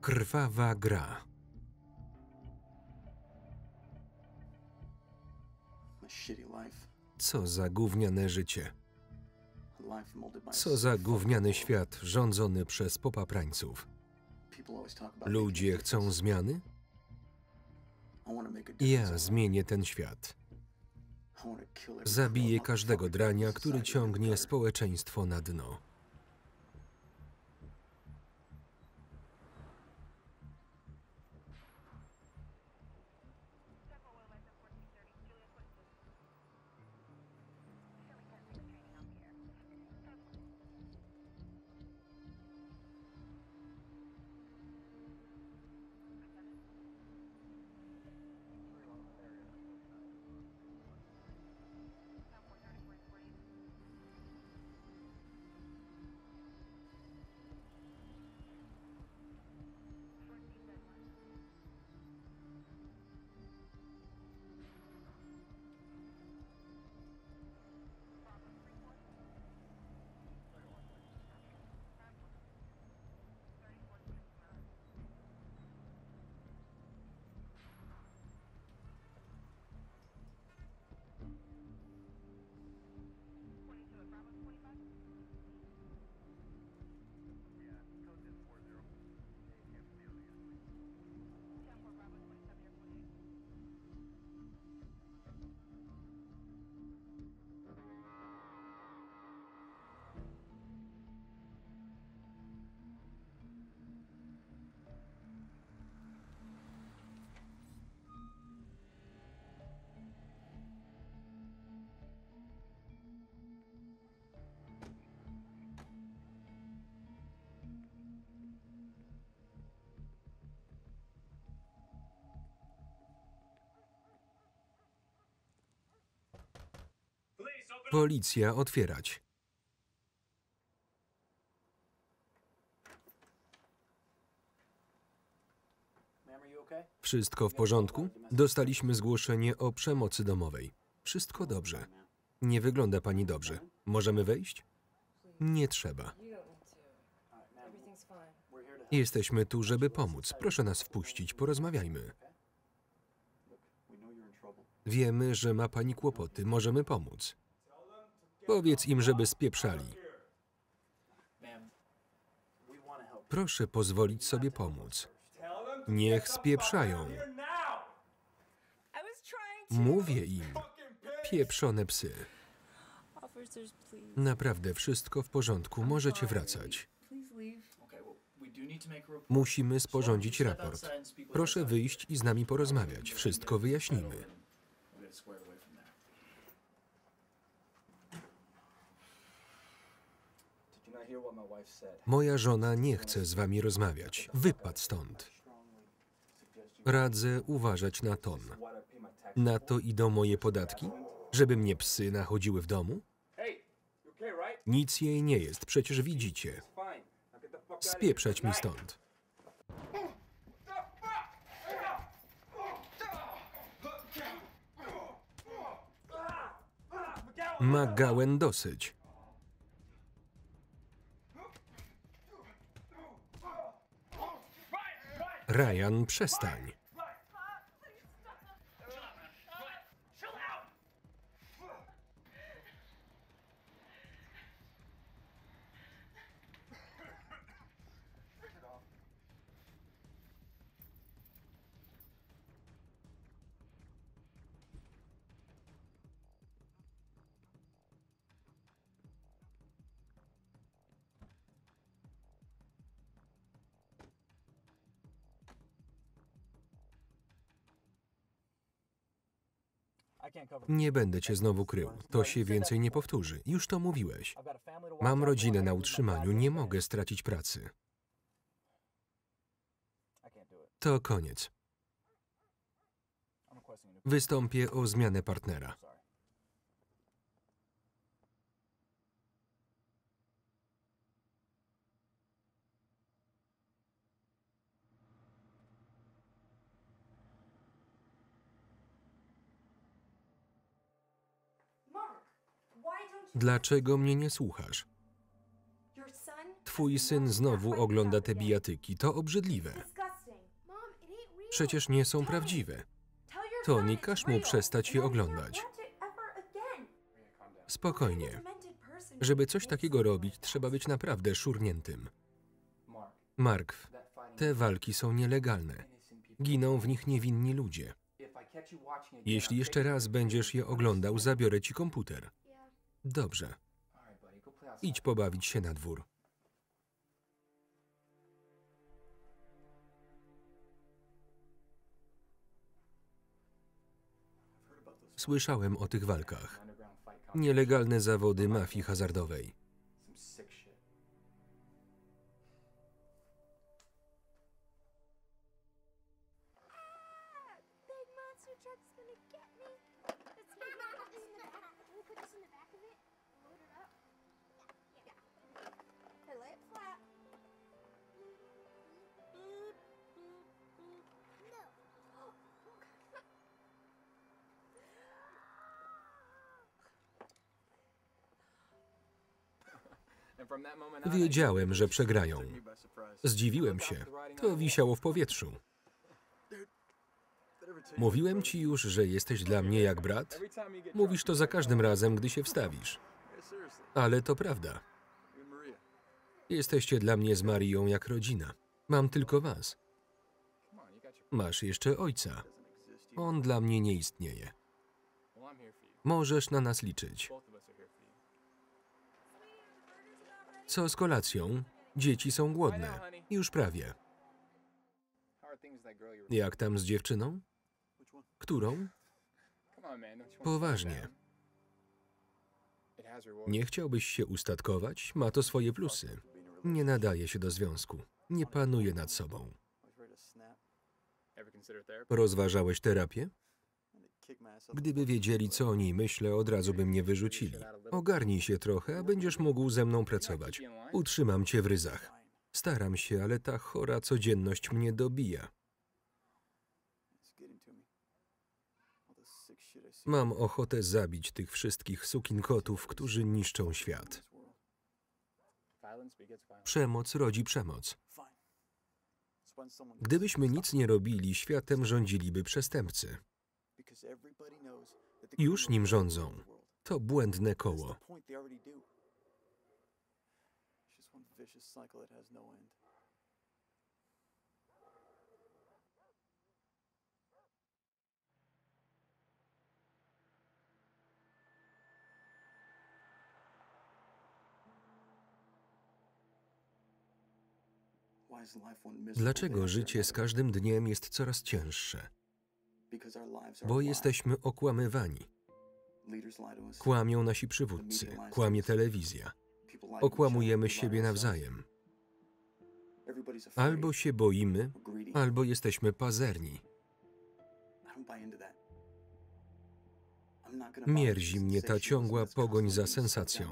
Krwawa gra. Co za gówniane życie. Co za gówniany świat rządzony przez popaprańców. Ludzie chcą zmiany? Ja zmienię ten świat. Zabiję każdego drania, który ciągnie społeczeństwo na dno. Policja, otwierać. Wszystko w porządku? Dostaliśmy zgłoszenie o przemocy domowej. Wszystko dobrze. Nie wygląda pani dobrze. Możemy wejść? Nie trzeba. Jesteśmy tu, żeby pomóc. Proszę nas wpuścić, porozmawiajmy. Wiemy, że ma pani kłopoty. Możemy pomóc. Powiedz im, żeby spieprzali. Proszę pozwolić sobie pomóc. Niech spieprzają. Mówię im. Pieprzone psy. Naprawdę wszystko w porządku. Możecie wracać. Musimy sporządzić raport. Proszę wyjść i z nami porozmawiać. Wszystko wyjaśnimy. Moja żona nie chce z wami rozmawiać. Wypadł stąd. Radzę uważać na ton. Na to idą moje podatki? Żeby mnie psy nachodziły w domu? Nic jej nie jest, przecież widzicie. Spieprzać mi stąd. Magalen, dosyć. Ryan, przestań. Nie będę cię znowu krył. To się więcej nie powtórzy. Już to mówiłeś. Mam rodzinę na utrzymaniu. Nie mogę stracić pracy. To koniec. Wystąpię o zmianę partnera. Dlaczego mnie nie słuchasz? twój syn znowu ogląda te bijatyki. To obrzydliwe. Przecież nie są prawdziwe. Tony, każ mu przestać je oglądać. Spokojnie. Żeby coś takiego robić, trzeba być naprawdę szurniętym. Mark, te walki są nielegalne. Giną w nich niewinni ludzie. Jeśli jeszcze raz będziesz je oglądał, zabiorę ci komputer. Dobrze. Idź pobawić się na dwór. Słyszałem o tych walkach. Nielegalne zawody mafii hazardowej. Wiedziałem, że przegrają. Zdziwiłem się. To wisiało w powietrzu. Mówiłem ci już, że jesteś dla mnie jak brat? Mówisz to za każdym razem, gdy się wstawisz. Ale to prawda. Jesteście dla mnie z Marią jak rodzina. Mam tylko was. Masz jeszcze ojca. On dla mnie nie istnieje. Możesz na nas liczyć. Co z kolacją? Dzieci są głodne. Już prawie. Jak tam z dziewczyną? Którą? Poważnie. Nie chciałbyś się ustatkować? Ma to swoje plusy. Nie nadaje się do związku. Nie panuje nad sobą. Rozważałeś terapię? Gdyby wiedzieli, co o niej myślę, od razu by mnie wyrzucili. Ogarnij się trochę, a będziesz mógł ze mną pracować. Utrzymam cię w ryzach. Staram się, ale ta chora codzienność mnie dobija. Mam ochotę zabić tych wszystkich sukinkotów, którzy niszczą świat. Przemoc rodzi przemoc. Gdybyśmy nic nie robili, światem rządziliby przestępcy. Już nim rządzą. To błędne koło. Dlaczego życie z każdym dniem jest coraz cięższe? Bo jesteśmy okłamywani. Kłamią nasi przywódcy, kłamie telewizja. Okłamujemy siebie nawzajem. Albo się boimy, albo jesteśmy pazerni. Mierzi mnie ta ciągła pogoń za sensacją.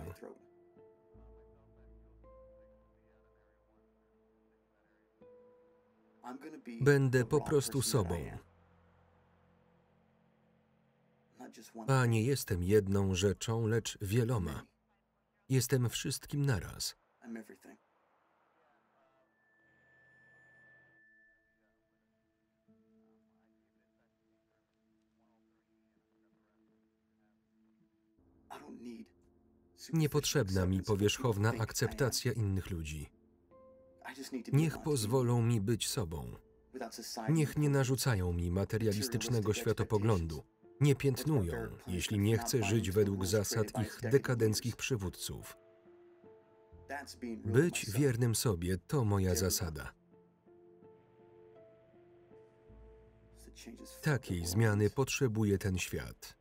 Będę po prostu sobą. A nie jestem jedną rzeczą, lecz wieloma. Jestem wszystkim naraz. Niepotrzebna mi powierzchowna akceptacja innych ludzi. Niech pozwolą mi być sobą. Niech nie narzucają mi materialistycznego światopoglądu. Nie piętnują, jeśli nie chcę żyć według zasad ich dekadenckich przywódców. Być wiernym sobie to moja zasada. Takiej zmiany potrzebuje ten świat.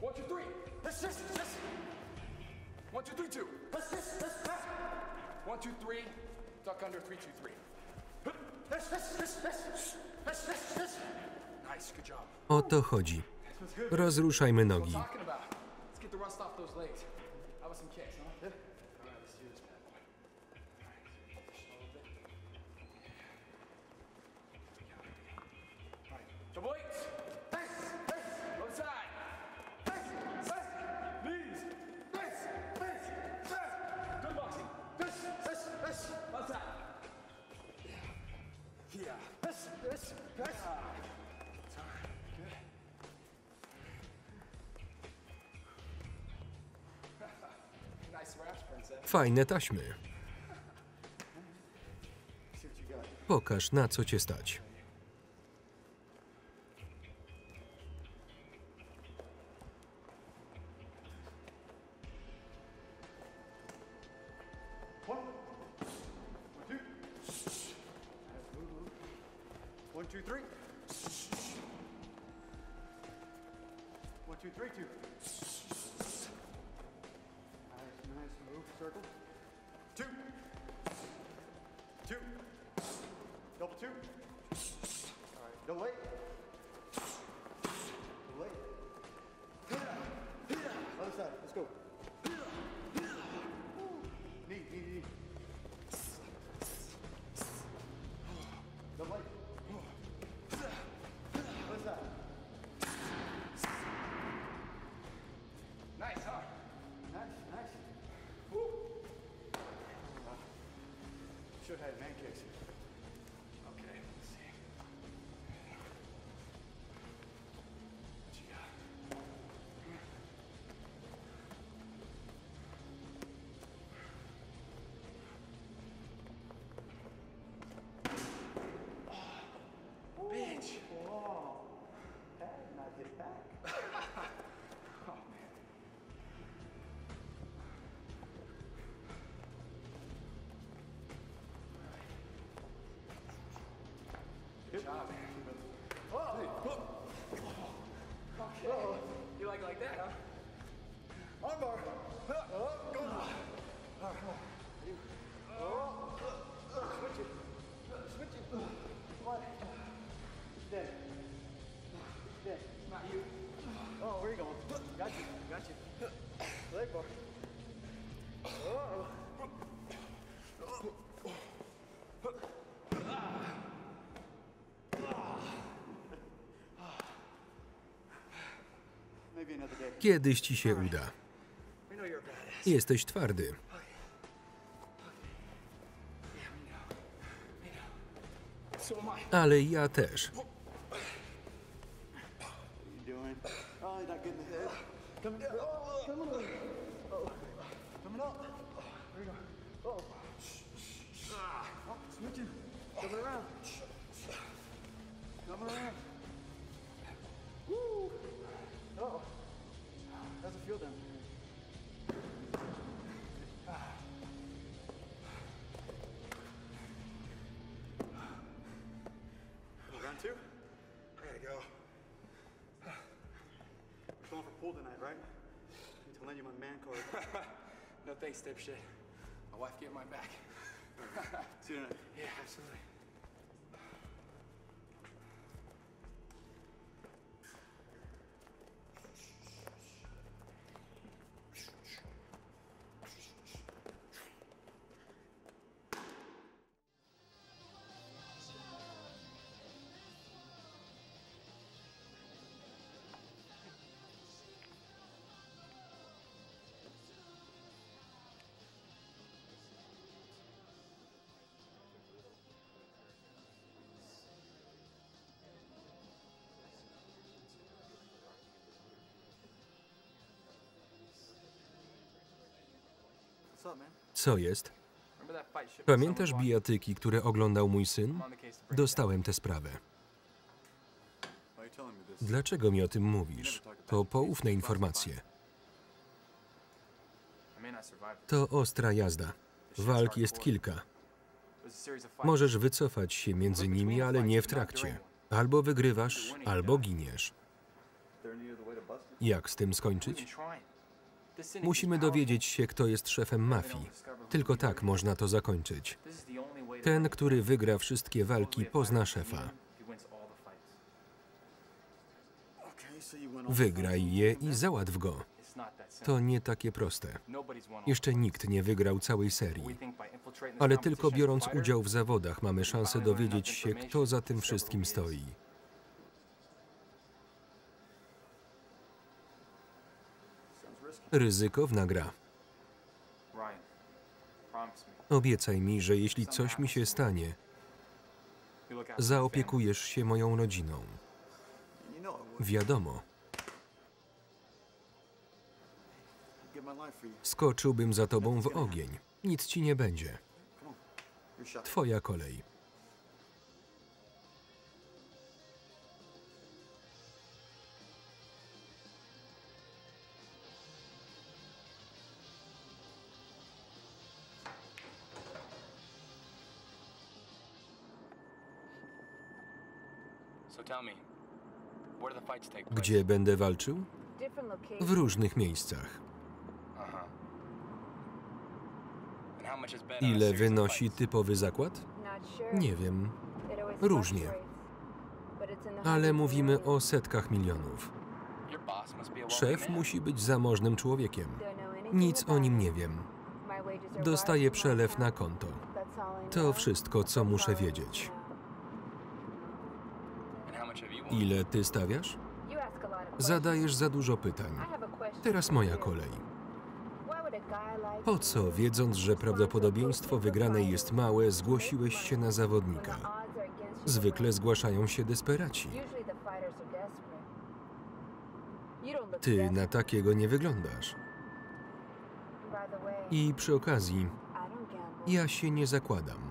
1, 2, 3. This. 1, 2, 3, 2. This. 1, 2, 3. Duck under 3, 2, 3. This. Nice, good job. O to chodzi. Rozruszajmy nogi. Fajne taśmy. Pokaż, na co cię stać. Good job, man. Whoa. Okay. Uh-oh. You like that, huh? Armbar. Go. All right. You. Switch it. Switch it. What? Dead. Not you. Oh, where are you going? Got you. Leg bar. Uh-oh. Kiedyś ci się uda. Jesteś twardy. Ale ja też. Thanks, dipshit. My wife gave mine back. See you tonight. Yeah, absolutely. Co jest? Pamiętasz bijatyki, które oglądał mój syn? Dostałem tę sprawę. Dlaczego mi o tym mówisz? To poufne informacje. To ostra jazda. Walk jest kilka. Możesz wycofać się między nimi, ale nie w trakcie. Albo wygrywasz, albo giniesz. Jak z tym skończyć? Musimy dowiedzieć się, kto jest szefem mafii. Tylko tak można to zakończyć. Ten, który wygra wszystkie walki, pozna szefa. Wygraj je i załatw go. To nie takie proste. Jeszcze nikt nie wygrał całej serii. Ale tylko biorąc udział w zawodach mamy szansę dowiedzieć się, kto za tym wszystkim stoi. Ryzykowna gra. Obiecaj mi, że jeśli coś mi się stanie, zaopiekujesz się moją rodziną. Wiadomo. Skoczyłbym za tobą w ogień. Nic ci nie będzie. Twoja kolej. Gdzie będę walczył? W różnych miejscach. Ile wynosi typowy zakład? Nie wiem. Różnie. Ale mówimy o setkach milionów. Szef musi być zamożnym człowiekiem. Nic o nim nie wiem. Dostaję przelew na konto. To wszystko, co muszę wiedzieć. Ile ty stawiasz? Zadajesz za dużo pytań. Teraz moja kolej. Po co, wiedząc, że prawdopodobieństwo wygranej jest małe, zgłosiłeś się na zawodnika? Zwykle zgłaszają się desperaci. Ty na takiego nie wyglądasz. I przy okazji, ja się nie zakładam.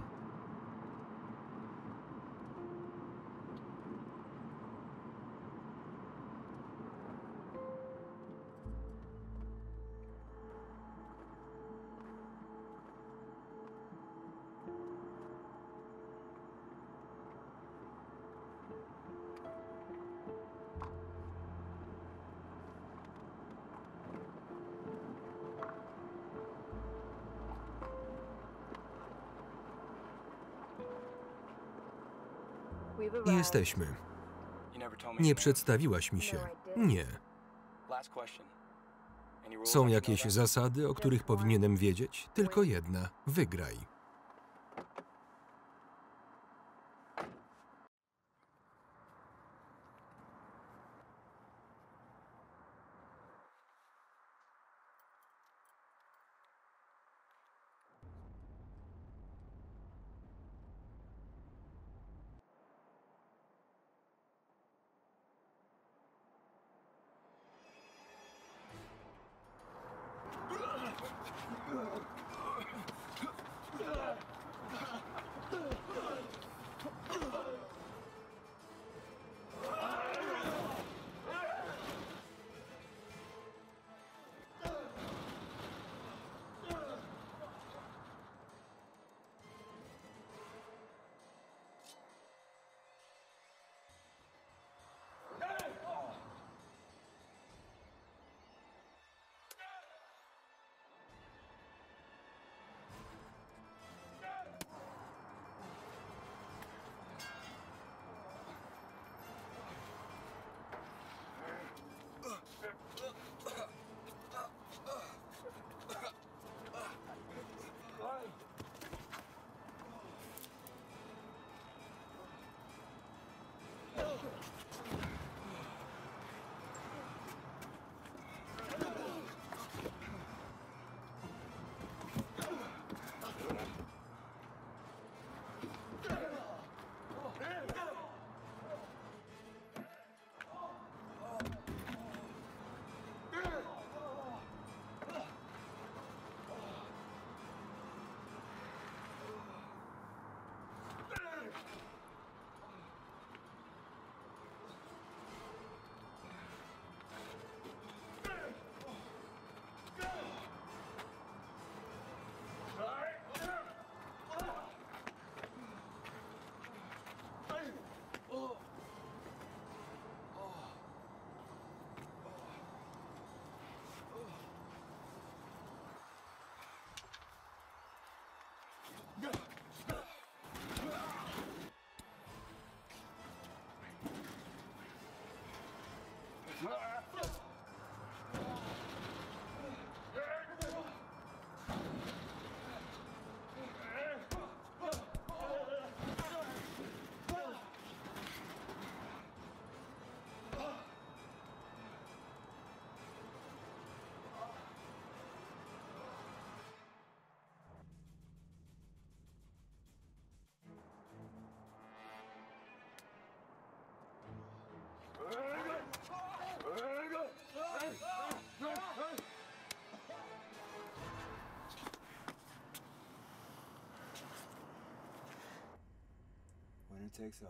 Jesteśmy. Nie przedstawiłaś mi się. Nie. Są jakieś zasady, o których powinienem wiedzieć? Tylko jedna. Wygraj.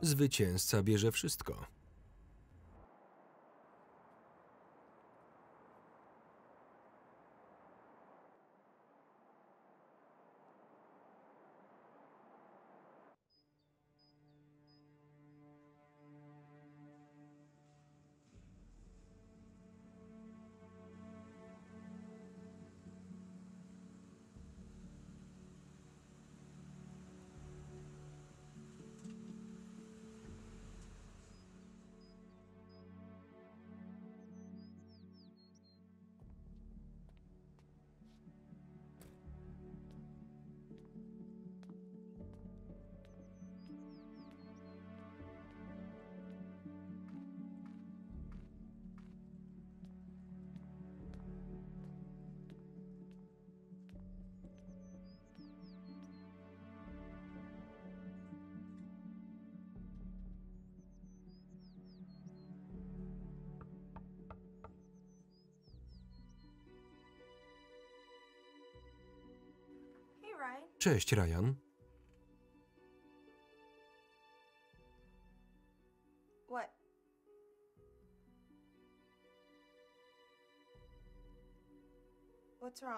Zwycięzca bierze wszystko. Cześć, Ryan.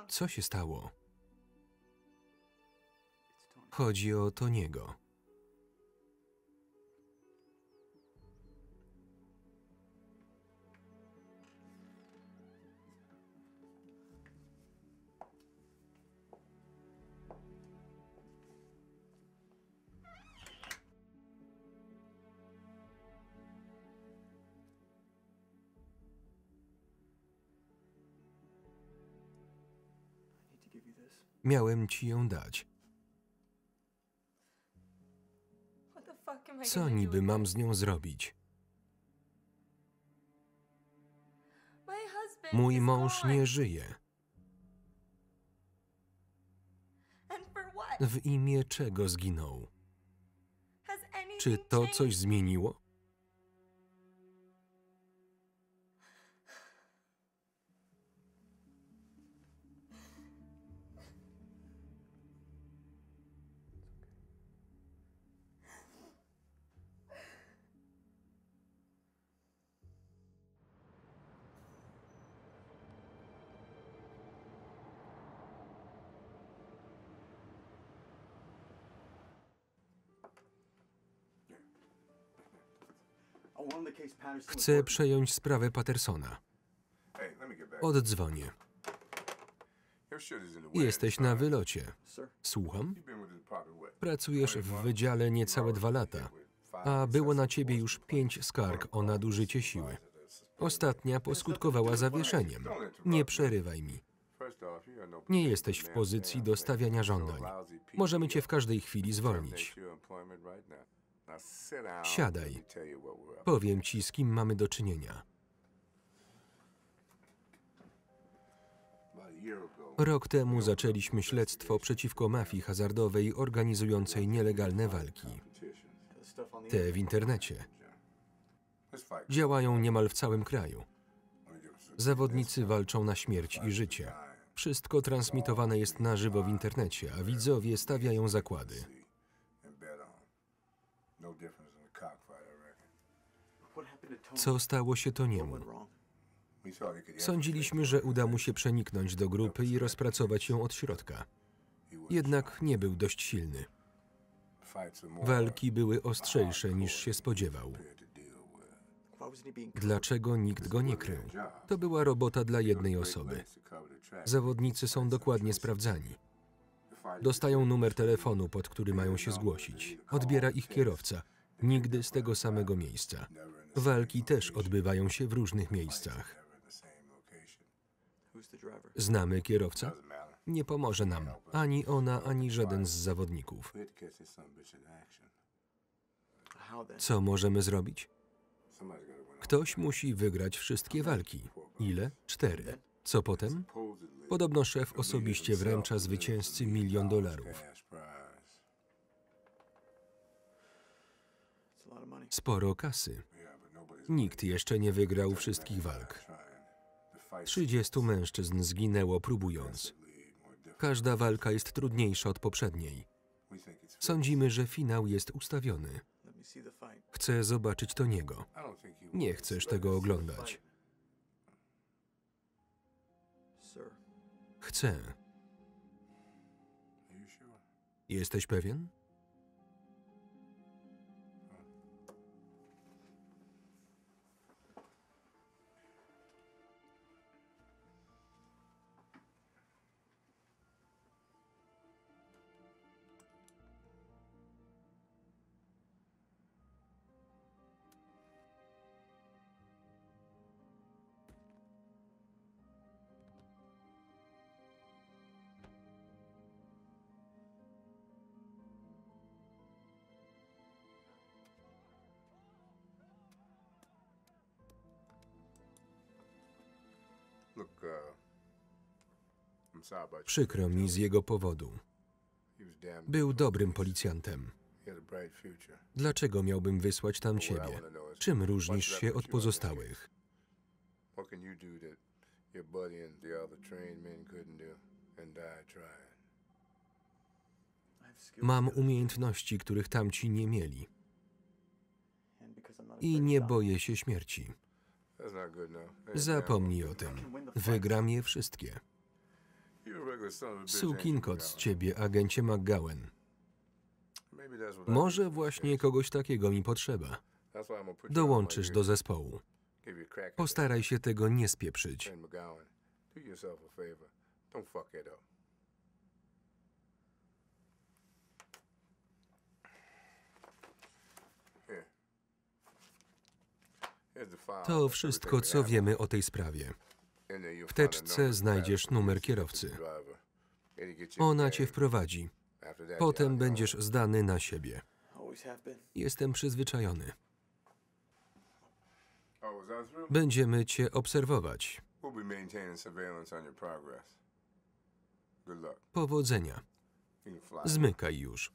Co się stało? Chodzi o Tony'ego. Miałem ci ją dać. Co niby mam z nią zrobić? Mój mąż nie żyje. W imię czego zginął? Czy to coś zmieniło? Chcę przejąć sprawę Pattersona. Oddzwonię. Jesteś na wylocie. Słucham? Pracujesz w wydziale niecałe 2 lata, a było na ciebie już 5 skarg o nadużycie siły. Ostatnia poskutkowała zawieszeniem. Nie przerywaj mi. Nie jesteś w pozycji do stawiania żądań. Możemy cię w każdej chwili zwolnić. Siadaj. Powiem ci, z kim mamy do czynienia. Rok temu zaczęliśmy śledztwo przeciwko mafii hazardowej organizującej nielegalne walki. Te w internecie. Działają niemal w całym kraju. Zawodnicy walczą na śmierć i życie. Wszystko transmitowane jest na żywo w internecie, a widzowie stawiają zakłady. Co stało się Tony'emu? Sądziliśmy, że uda mu się przeniknąć do grupy i rozpracować ją od środka. Jednak nie był dość silny. Walki były ostrzejsze niż się spodziewał. Dlaczego nikt go nie krył? To była robota dla jednej osoby. Zawodnicy są dokładnie sprawdzani. Dostają numer telefonu, pod który mają się zgłosić. Odbiera ich kierowca. Nigdy z tego samego miejsca. Walki też odbywają się w różnych miejscach. Znamy kierowcę? Nie pomoże nam. Ani ona, ani żaden z zawodników. Co możemy zrobić? Ktoś musi wygrać wszystkie walki. Ile? 4. Co potem? Podobno szef osobiście wręcza zwycięzcy $1 000 000. Sporo kasy. Nikt jeszcze nie wygrał wszystkich walk. 30 mężczyzn zginęło próbując. Każda walka jest trudniejsza od poprzedniej. Sądzimy, że finał jest ustawiony. Chcę zobaczyć Tony'ego. Nie chcesz tego oglądać. Chcę. Jesteś pewien? Przykro mi z jego powodu. Był dobrym policjantem. Dlaczego miałbym wysłać tam ciebie? Czym różnisz się od pozostałych? Mam umiejętności, których tamci nie mieli. I nie boję się śmierci. Zapomnij o tym. Wygram je wszystkie. Sukinkot z ciebie, agencie McGowan. Może właśnie kogoś takiego mi potrzeba. Dołączysz do zespołu. Postaraj się tego nie spieprzyć. To wszystko, co wiemy o tej sprawie. W teczce znajdziesz numer kierowcy. Ona cię wprowadzi. Potem będziesz zdany na siebie. Jestem przyzwyczajony. Będziemy cię obserwować. Powodzenia. Zmykaj już.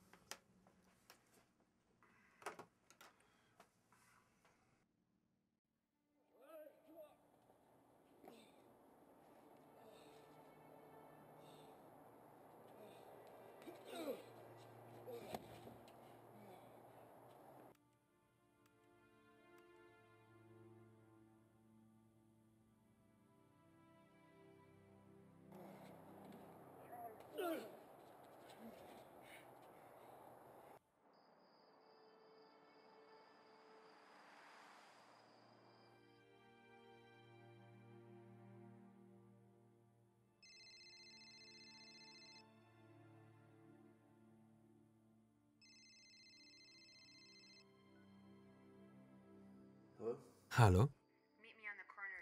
Halo?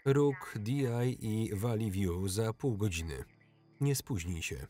Róg, DI i Valley View za pół godziny. Nie spóźnij się.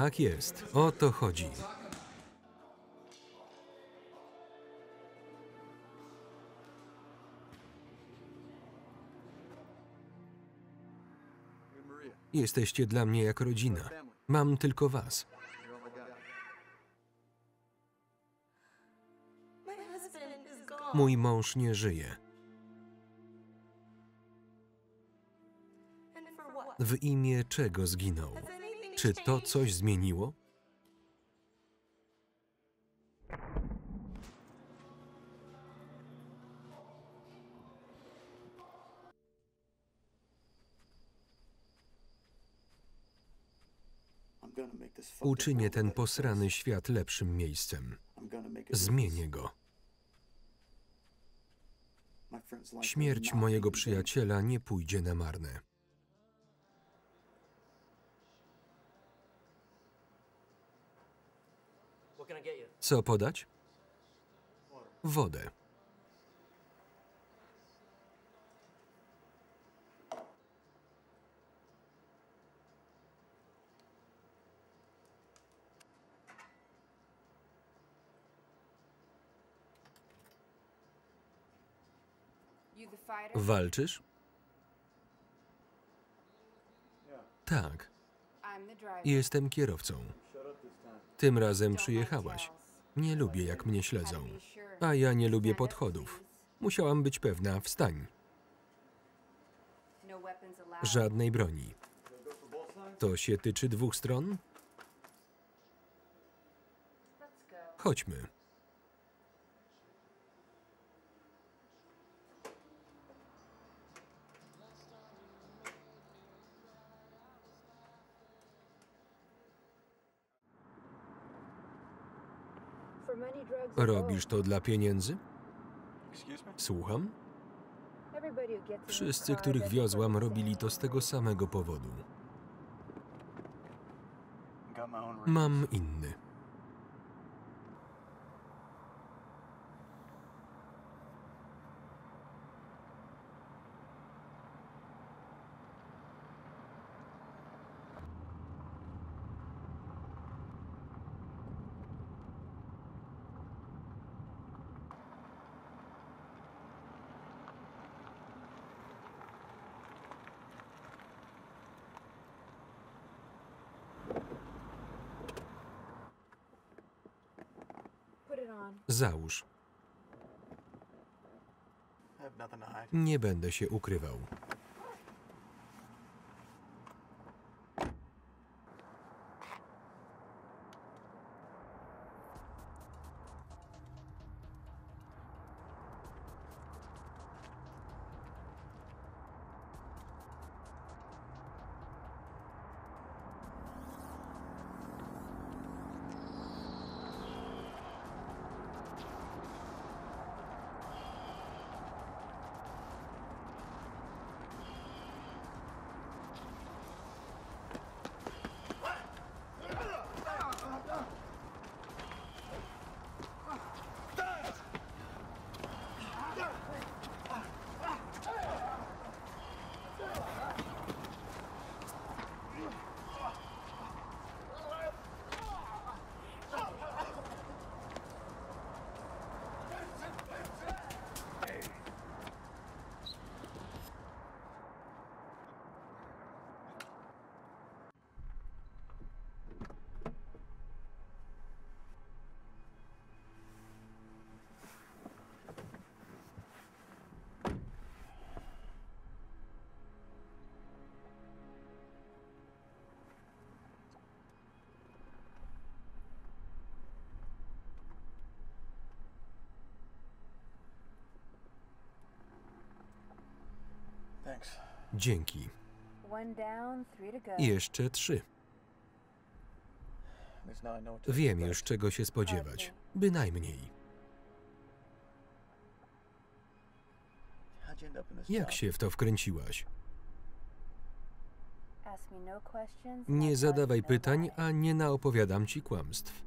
Tak jest, o to chodzi. Jesteście dla mnie jak rodzina. Mam tylko was. Mój mąż nie żyje. W imię czego zginął? Czy to coś zmieniło? Uczynię ten posrany świat lepszym miejscem. Zmienię go. Śmierć mojego przyjaciela nie pójdzie na marne. Co podać? Wodę. Walczysz? Tak. Jestem kierowcą. Tym razem przyjechałaś. Nie lubię, jak mnie śledzą. A ja nie lubię podchodów. Musiałam być pewna. Wstań. Żadnej broni. To się tyczy dwóch stron? Chodźmy. Robisz to dla pieniędzy? Słucham? Wszyscy, których wiozłam, robili to z tego samego powodu. Mam inny. Załóż. Nie będę się ukrywał. Dzięki. Jeszcze trzy. Wiem już, czego się spodziewać. Bynajmniej. Jak się w to wkręciłaś? Nie zadawaj pytań, a nie naopowiadam ci kłamstw.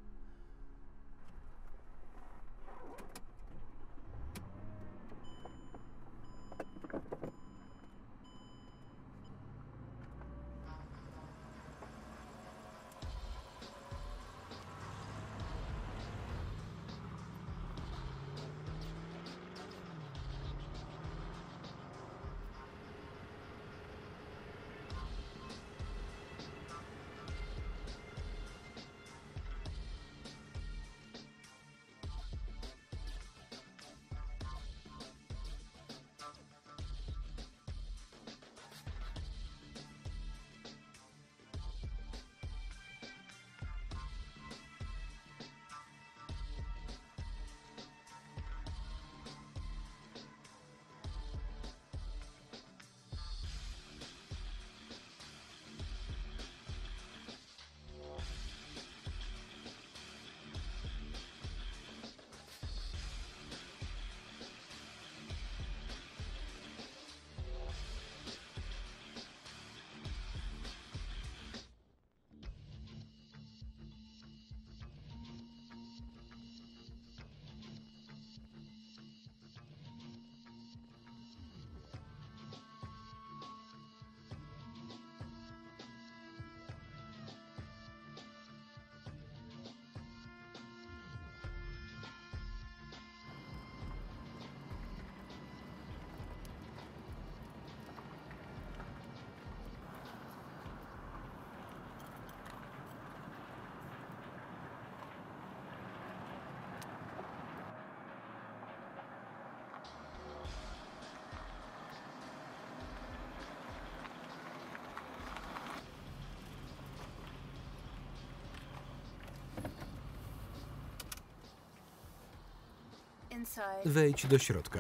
Wejdź do środka.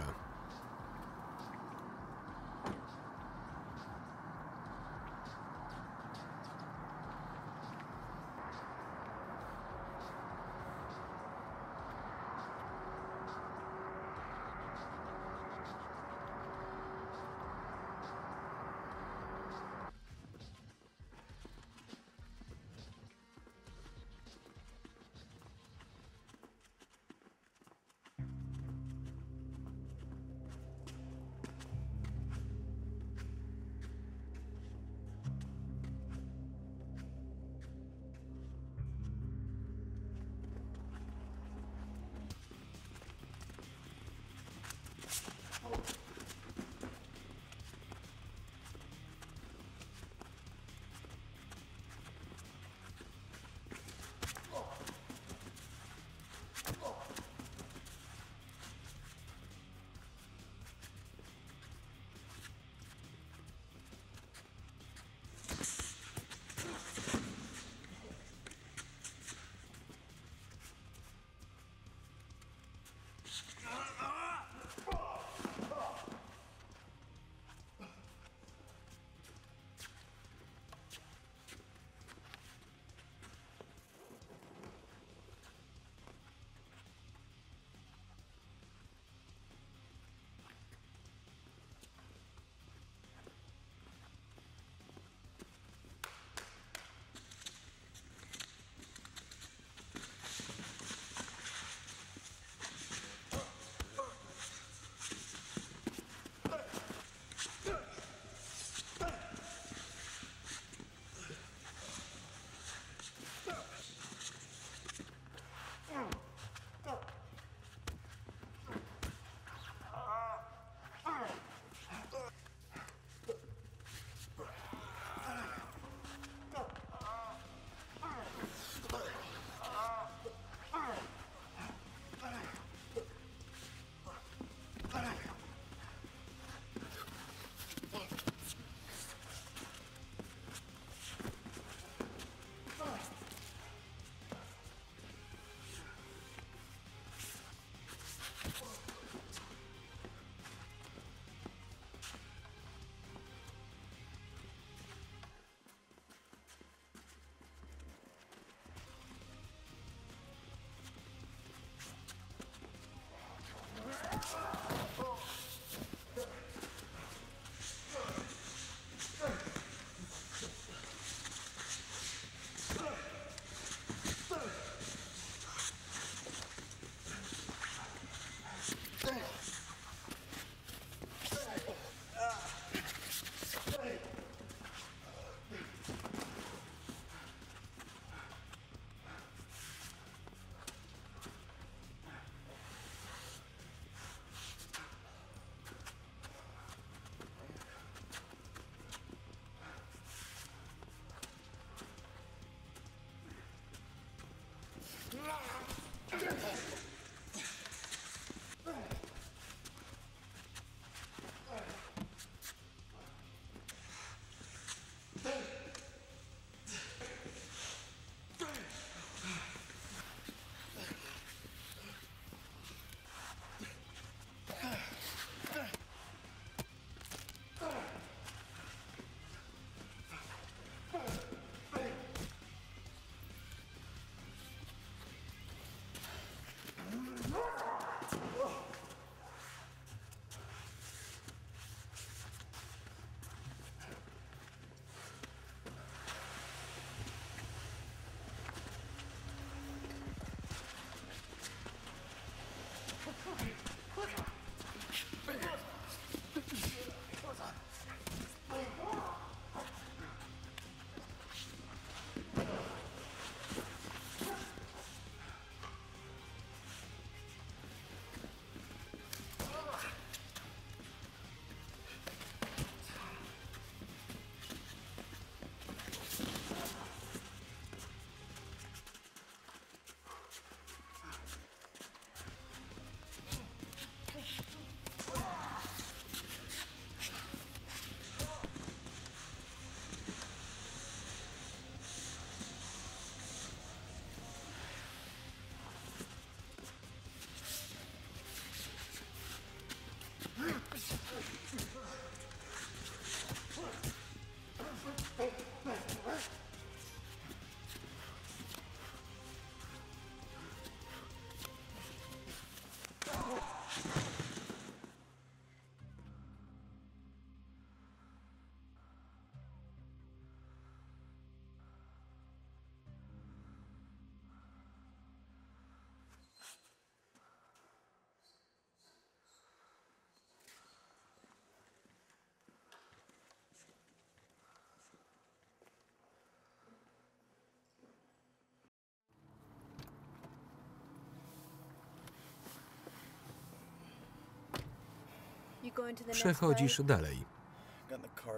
Przechodzisz dalej.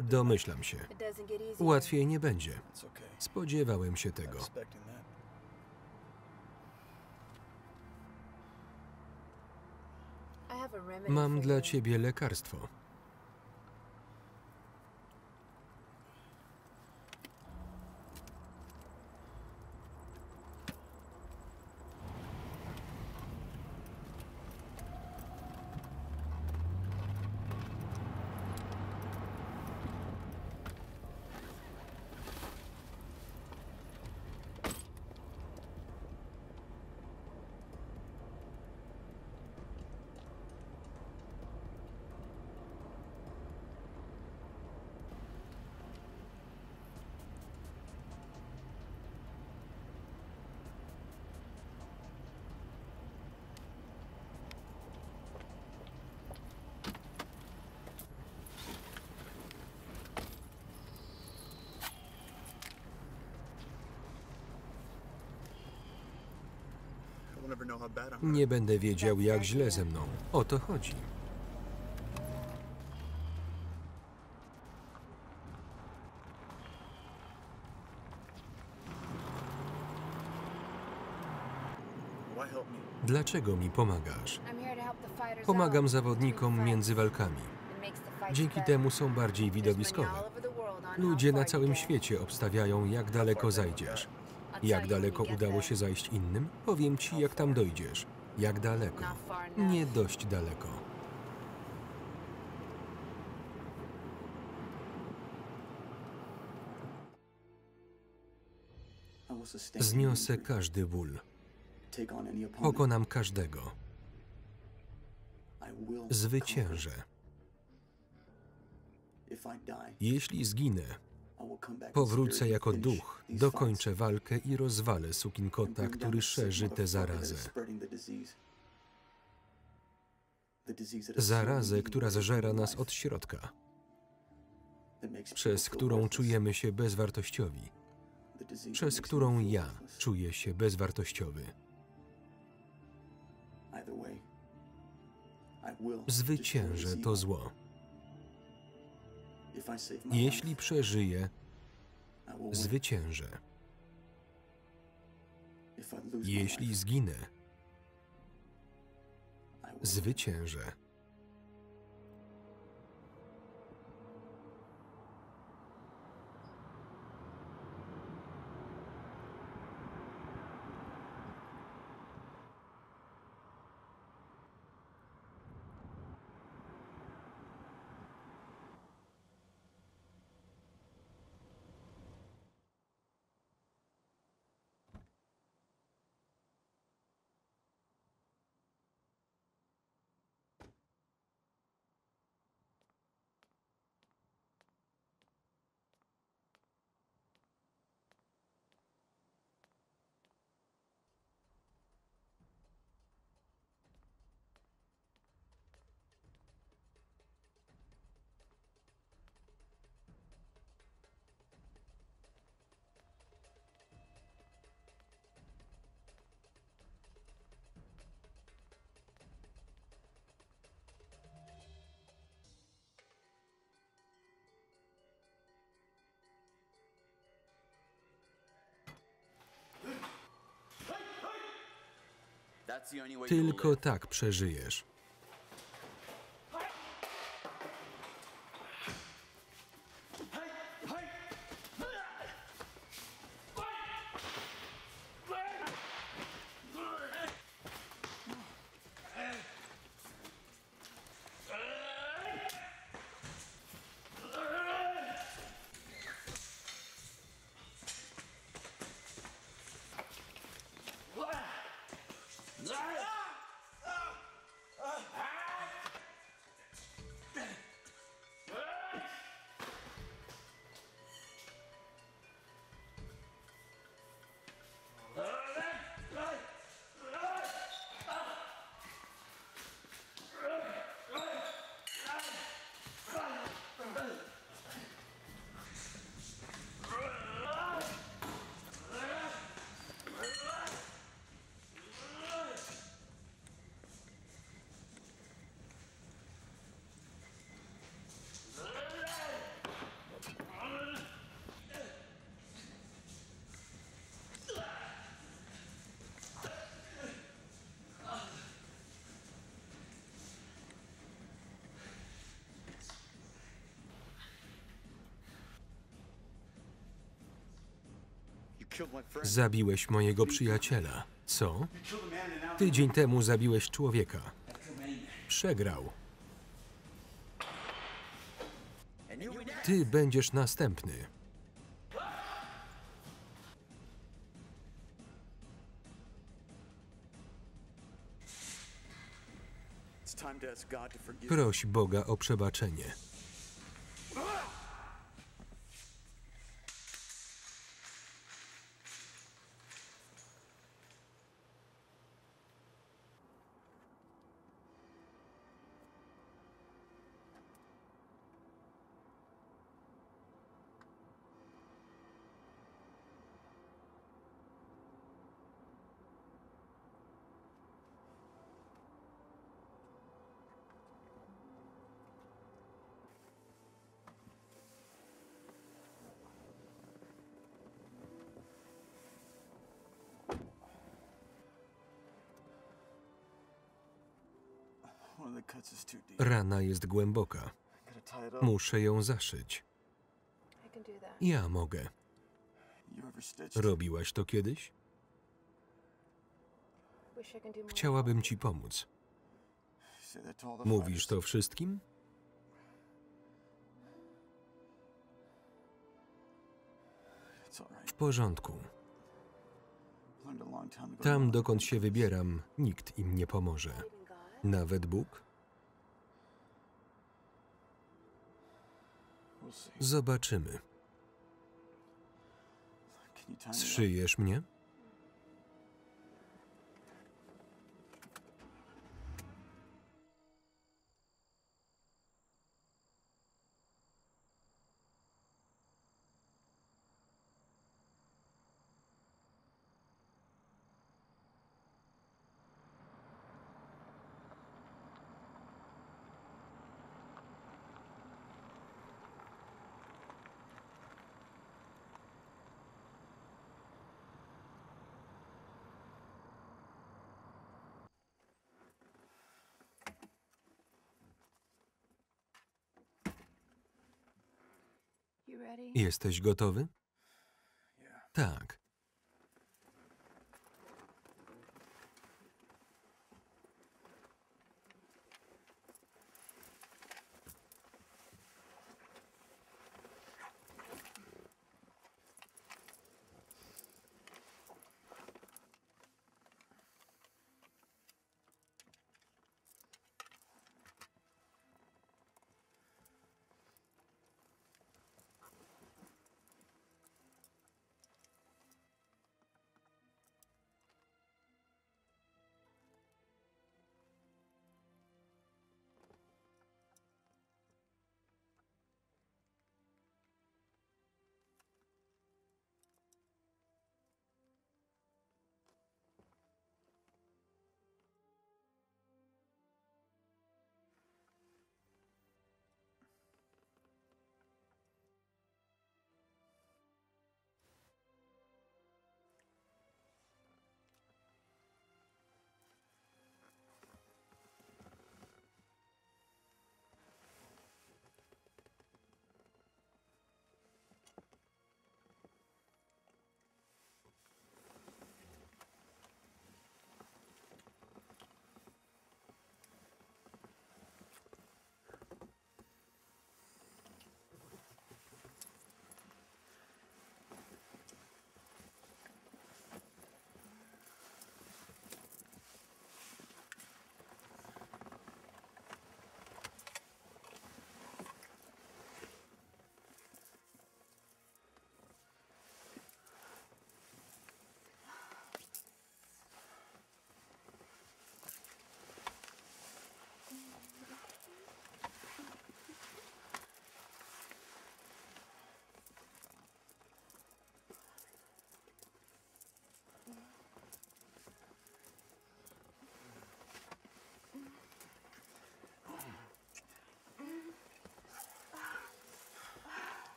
Domyślam się. Łatwiej nie będzie. Spodziewałem się tego. Mam dla ciebie lekarstwo. Nie będę wiedział, jak źle ze mną. O to chodzi. Dlaczego mi pomagasz? Pomagam zawodnikom między walkami. Dzięki temu są bardziej widowiskowe. Ludzie na całym świecie obstawiają, jak daleko zajdziesz. Jak daleko udało się zajść innym? Powiem ci, jak tam dojdziesz. Jak daleko? Nie dość daleko. Zniosę każdy ból. Pokonam każdego. Zwyciężę. Jeśli zginę, powrócę jako duch, dokończę walkę i rozwalę sukinkota, który szerzy tę zarazę. Zarazę, która zżera nas od środka, przez którą czujemy się bezwartościowi, przez którą ja czuję się bezwartościowy. Zwyciężę to zło. Jeśli przeżyję, zwyciężę. Jeśli zginę, zwyciężę. Tylko tak przeżyjesz. Zabiłeś mojego przyjaciela. Co? Tydzień temu zabiłeś człowieka. Przegrał. Ty będziesz następny. Proś Boga o przebaczenie. Rana jest głęboka. Muszę ją zaszyć. Ja mogę. Robiłaś to kiedyś? Chciałabym ci pomóc. Mówisz to wszystkim? W porządku. Tam, dokąd się wybieram, nikt im nie pomoże. Nawet Bóg? Zobaczymy. Zszyjesz mnie? Jesteś gotowy? Tak.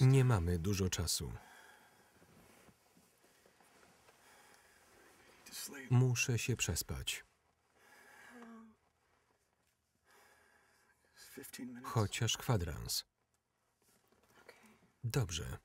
Nie mamy dużo czasu. Muszę się przespać. Chociaż kwadrans. Dobrze.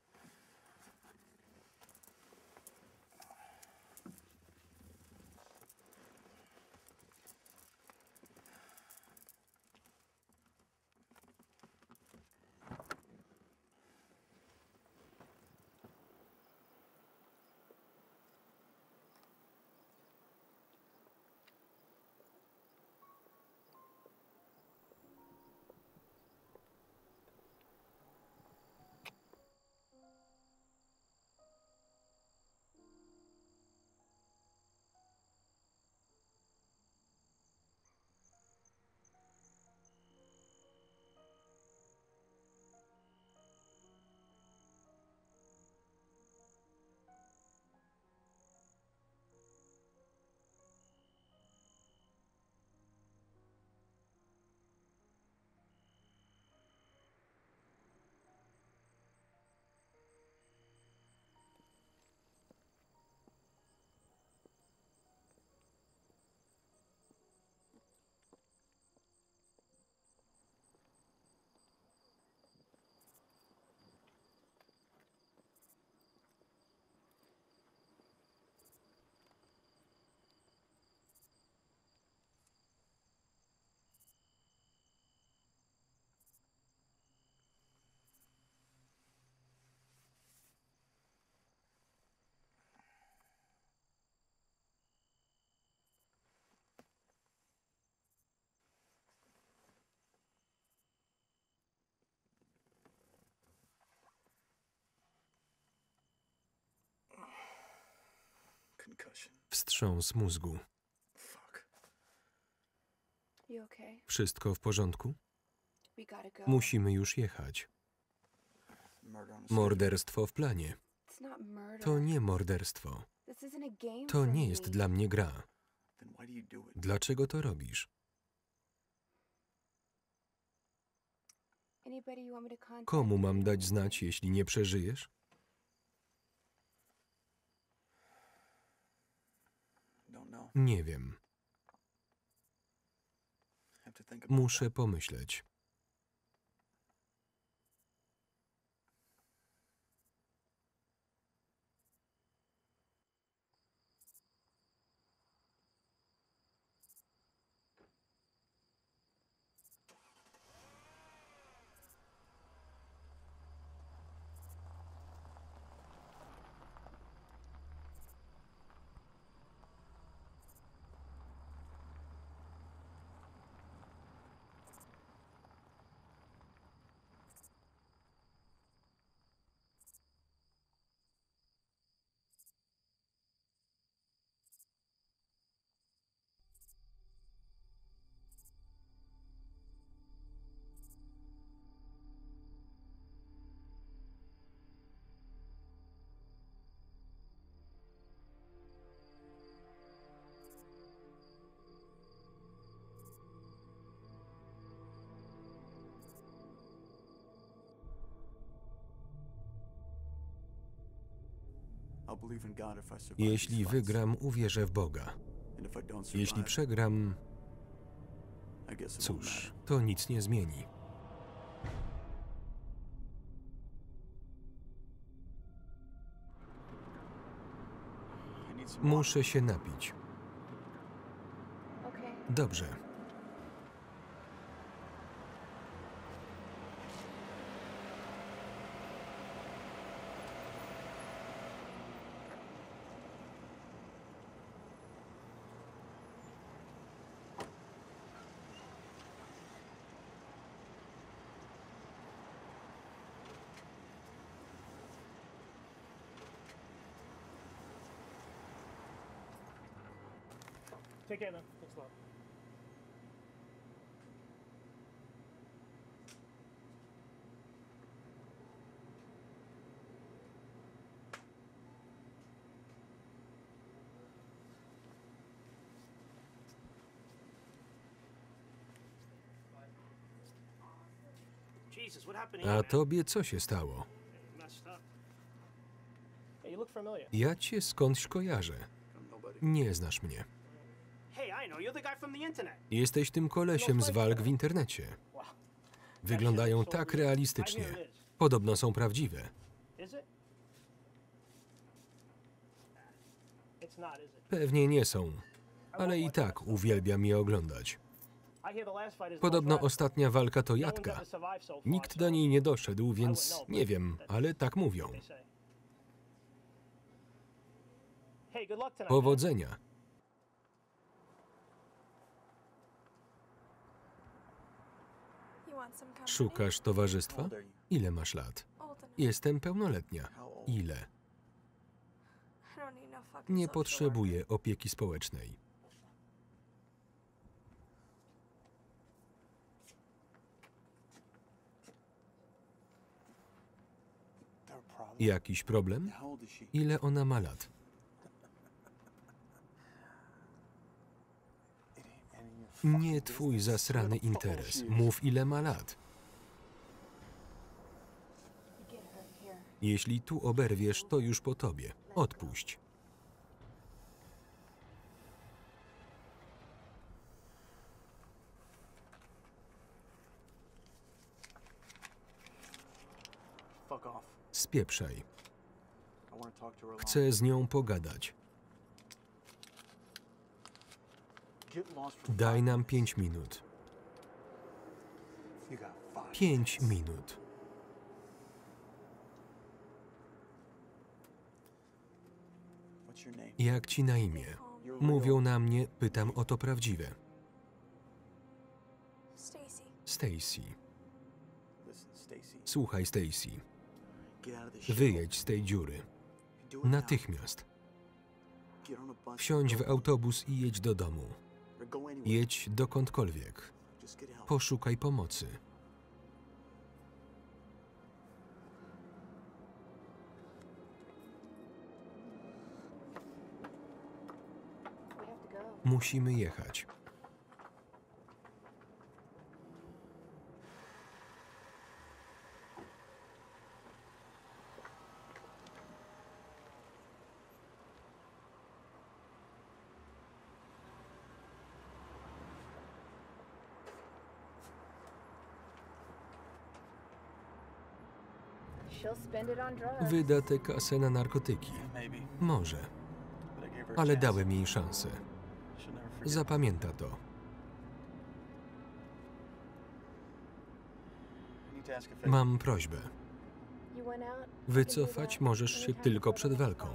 Wstrząs mózgu. Wszystko w porządku? Musimy już jechać. Morderstwo w planie. To nie morderstwo. To nie jest dla mnie gra. Dlaczego to robisz? Komu mam dać znać, jeśli nie przeżyjesz? Nie wiem. Muszę pomyśleć. Jeśli wygram, uwierzę w Boga. Jeśli przegram, cóż, to nic nie zmieni. Muszę się napić. Dobrze. A tobie co się stało? Ja cię skądś kojarzę. Nie znasz mnie. Jesteś tym kolesiem z walk w internecie. Wyglądają tak realistycznie. Podobno są prawdziwe. Pewnie nie są, ale i tak uwielbiam je oglądać. Podobno ostatnia walka to jatka. Nikt do niej nie doszedł, więc nie wiem, ale tak mówią. Powodzenia. Szukasz towarzystwa? Ile masz lat? Jestem pełnoletnia. Ile? Nie potrzebuję opieki społecznej. Jakiś problem? Ile ona ma lat? Nie twój zasrany interes. Mów, ile ma lat. Jeśli tu oberwiesz, to już po tobie. Odpuść. Spieprzaj. Chcę z nią pogadać. Daj nam 5 minut. 5 minut. Jak ci na imię? Mówią na mnie, pytam o to prawdziwe. Stacy. Słuchaj, Stacy. Wyjedź z tej dziury. Natychmiast. Wsiądź w autobus i jedź do domu. Jedź dokądkolwiek. Poszukaj pomocy. Musimy jechać. Wyda tę kasę na narkotyki. Może. Ale dałem jej szansę. Zapamięta to. Mam prośbę. Wycofać możesz się tylko przed walką.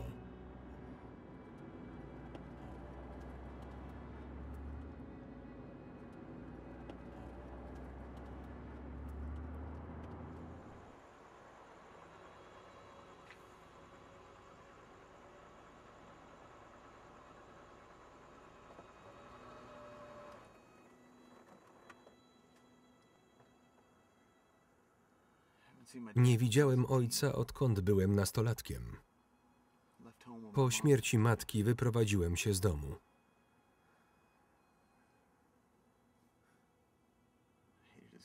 Nie widziałem ojca, odkąd byłem nastolatkiem. Po śmierci matki wyprowadziłem się z domu.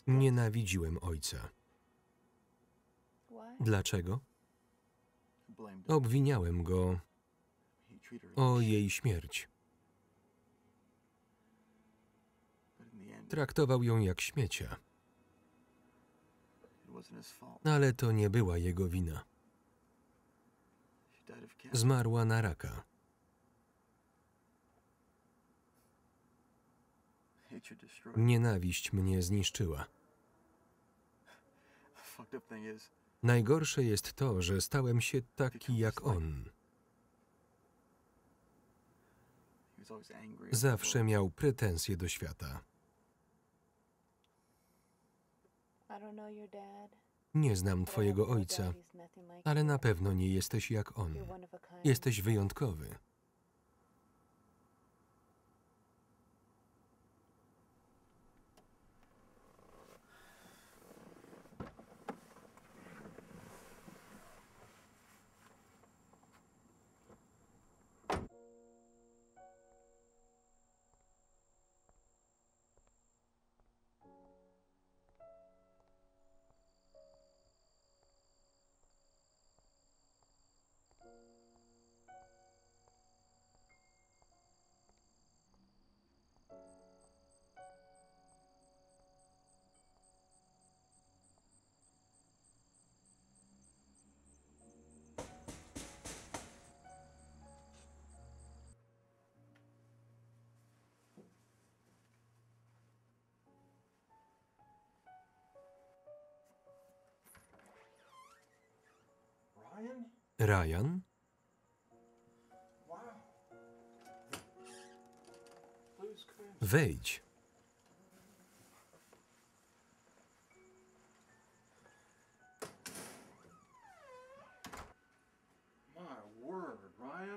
Nienawidziłem ojca. Dlaczego? Obwiniałem go o jej śmierć. Traktował ją jak śmiecia. Ale to nie była jego wina. Zmarła na raka. Nienawiść mnie zniszczyła. Najgorsze jest to, że stałem się taki jak on. Zawsze miał pretensje do świata. Nie znam twojego ojca, ale na pewno nie jesteś jak on. Jesteś wyjątkowy. Ryan? Wejdź.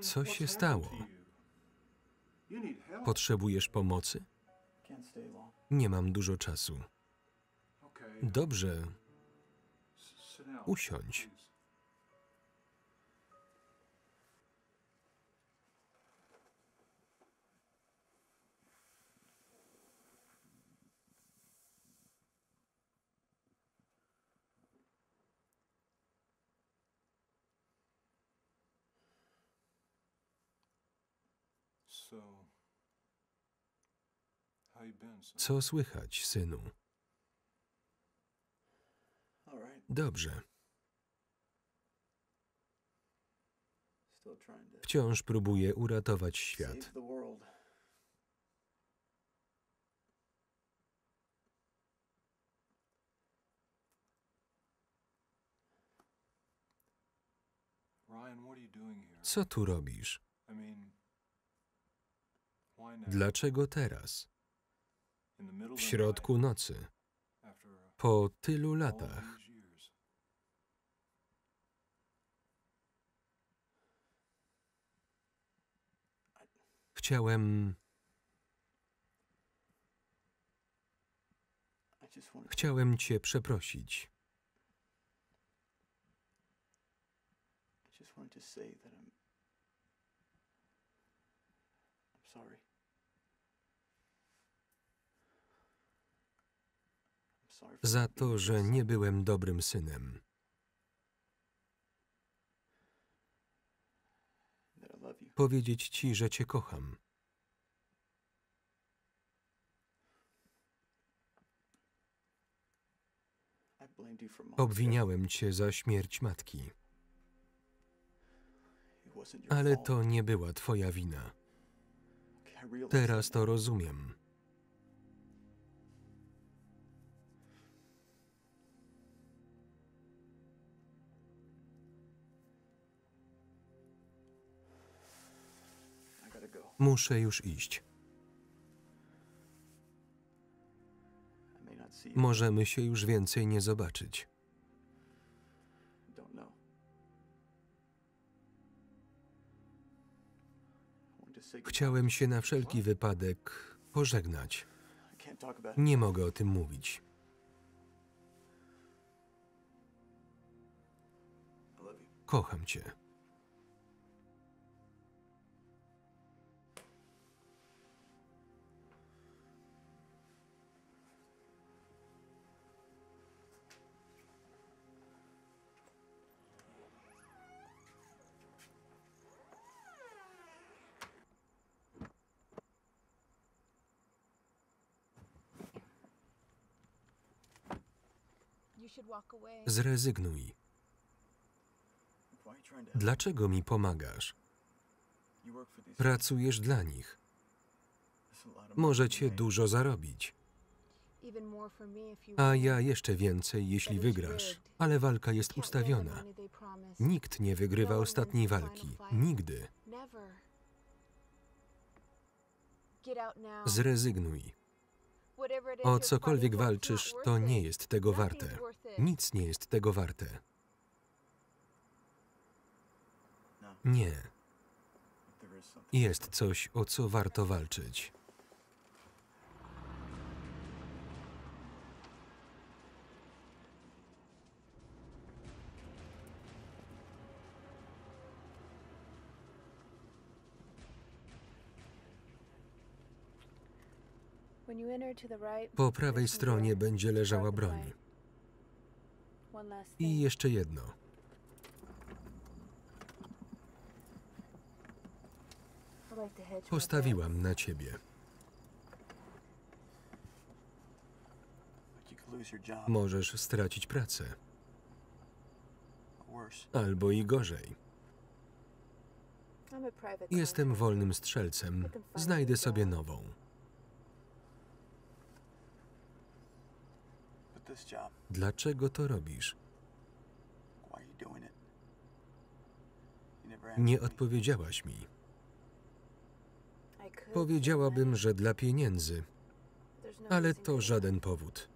Co się stało? Potrzebujesz pomocy? Nie mam dużo czasu. Dobrze. Usiądź. Co słychać, synu? Dobrze. Wciąż próbuję uratować świat. Co tu robisz? Dlaczego teraz? W środku nocy. Po tylu latach. Chciałem cię przeprosić. Za to, że nie byłem dobrym synem. Powiedzieć ci, że cię kocham. Obwiniałem cię za śmierć matki. Ale to nie była twoja wina. Teraz to rozumiem. Muszę już iść. Możemy się już więcej nie zobaczyć. Chciałem się na wszelki wypadek pożegnać. Nie mogę o tym mówić. Kocham cię. Zrezygnuj. Dlaczego mi pomagasz? Pracujesz dla nich. Możecie dużo zarobić. A ja jeszcze więcej, jeśli wygrasz. Ale walka jest ustawiona. Nikt nie wygrywa ostatniej walki. Nigdy. Zrezygnuj. O cokolwiek walczysz, to nie jest tego warte. Nic nie jest tego warte. Nie. Jest coś, o co warto walczyć. Po prawej stronie będzie leżała broń. I jeszcze jedno. Postawiłam na ciebie. Możesz stracić pracę. Albo i gorzej. Jestem wolnym strzelcem. Znajdę sobie nową. Dlaczego to robisz? Nie odpowiedziałaś mi. Powiedziałabym, że dla pieniędzy, ale to żaden powód.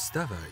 Wstawaj.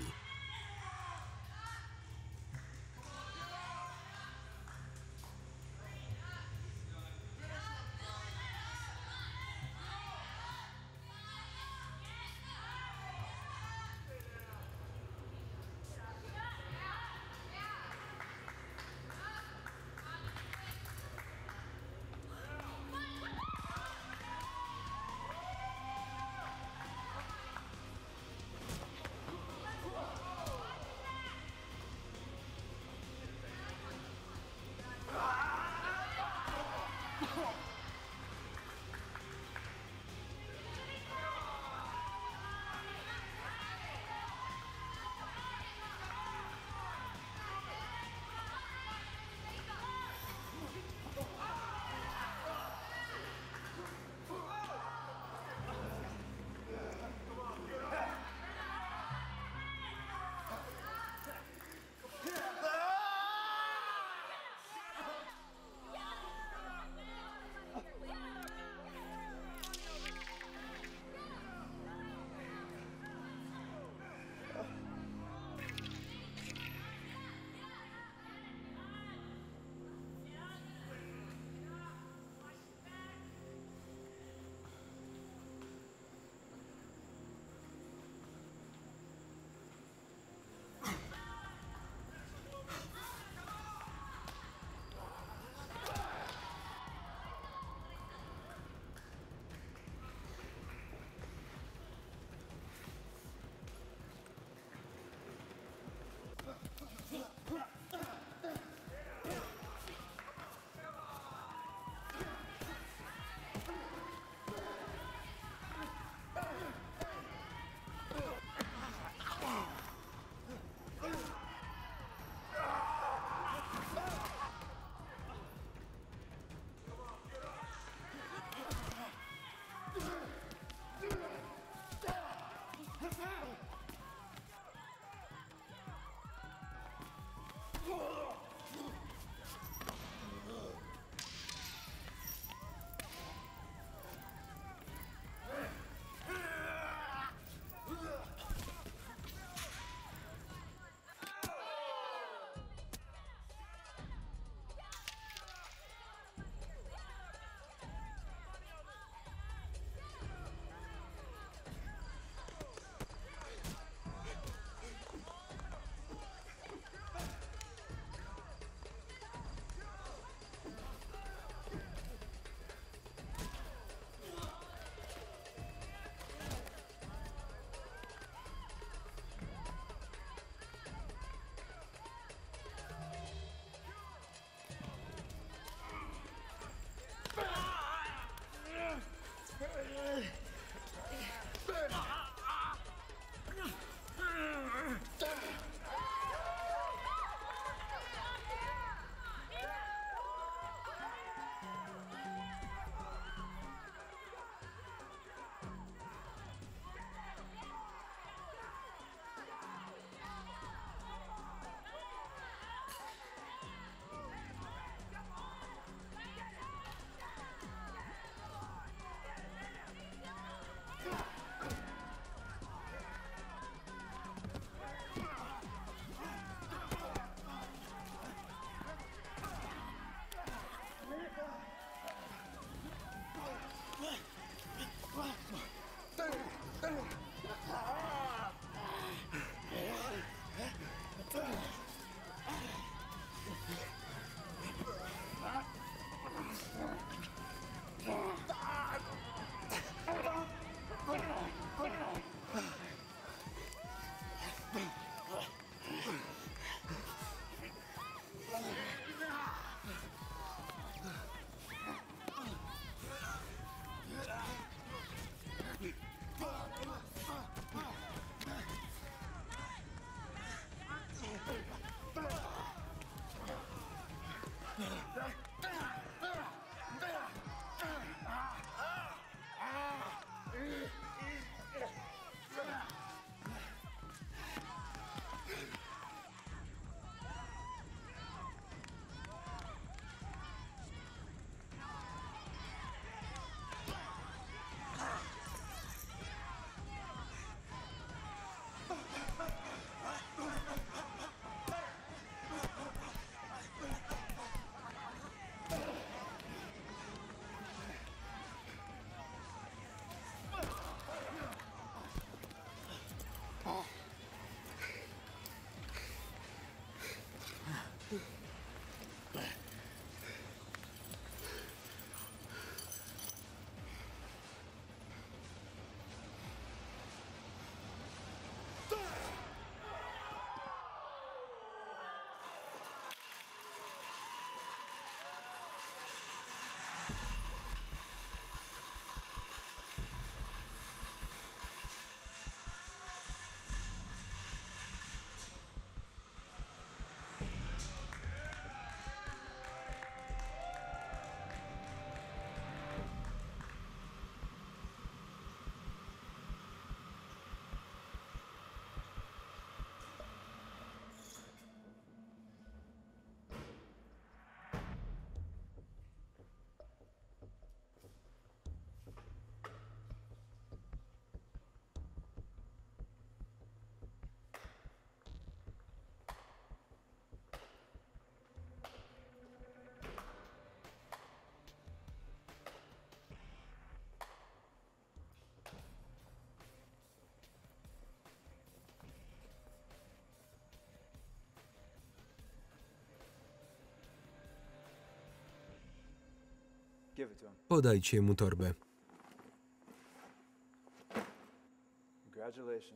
Podajcie mu torbę.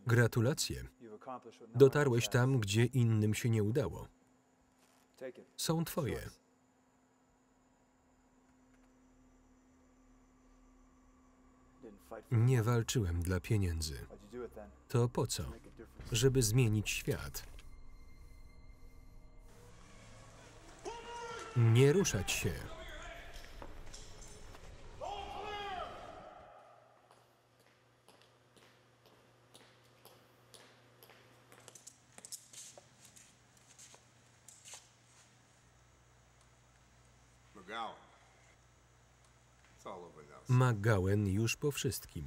Gratulacje. Dotarłeś tam, gdzie innym się nie udało. Są twoje. Nie walczyłem dla pieniędzy. To po co? Żeby zmienić świat. Nie ruszać się. McGowan już po wszystkim.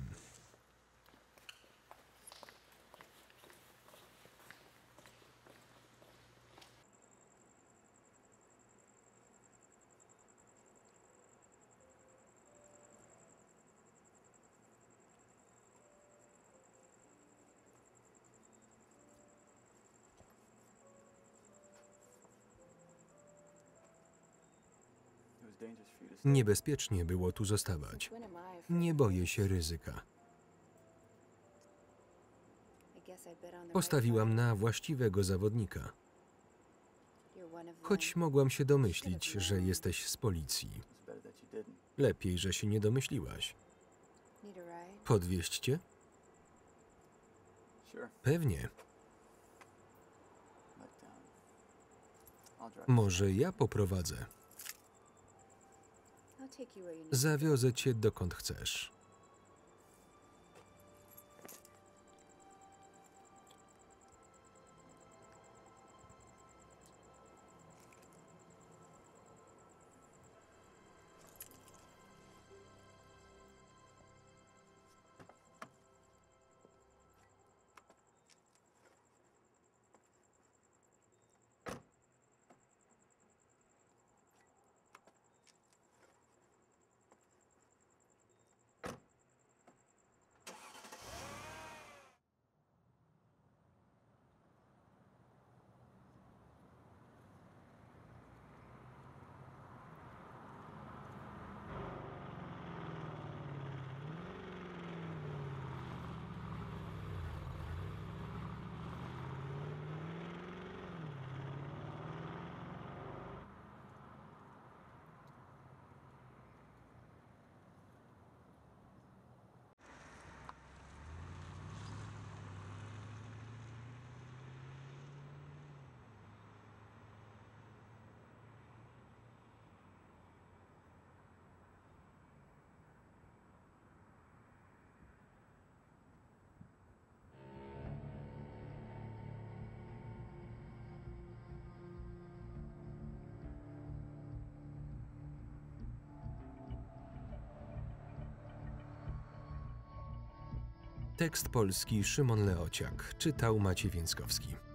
Niebezpiecznie było tu zostawać. Nie boję się ryzyka. Postawiłam na właściwego zawodnika. Choć mogłam się domyślić, że jesteś z policji. Lepiej, że się nie domyśliłaś. Podwieźć cię? Pewnie. Może ja poprowadzę. Zawiozę cię dokąd chcesz. Tekst polski Szymon Leociak, czytał Maciej Więckowski.